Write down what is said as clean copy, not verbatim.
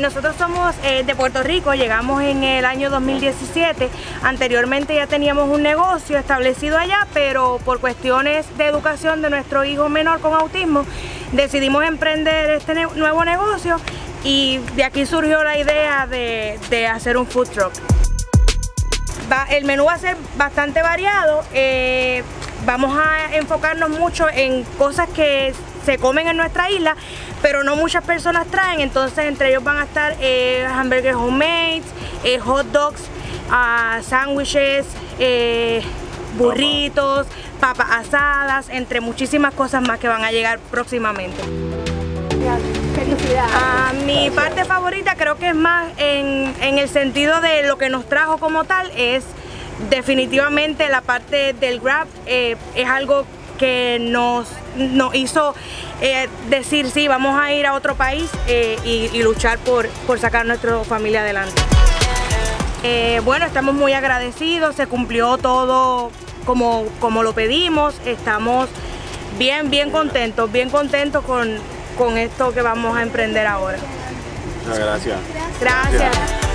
Nosotros somos de Puerto Rico, llegamos en el año 2017. Anteriormente ya teníamos un negocio establecido allá, pero por cuestiones de educación de nuestro hijo menor con autismo, decidimos emprender este nuevo negocio y de aquí surgió la idea de hacer un food truck. El menú va a ser bastante variado, vamos a enfocarnos mucho en cosas que se comen en nuestra isla, pero no muchas personas traen, entonces entre ellos van a estar hamburguesas homemade, hot dogs, sándwiches, burritos, papas asadas, entre muchísimas cosas más que van a llegar próximamente. Felicidades. Mi parte favorita creo que es más en el sentido de lo que nos trajo como tal, es definitivamente la parte del grab, es algo que nos hizo decir sí, vamos a ir a otro país y luchar por sacar a nuestra familia adelante. Bueno, estamos muy agradecidos, se cumplió todo como lo pedimos, estamos bien contentos con esto que vamos a emprender ahora. Gracias. Gracias.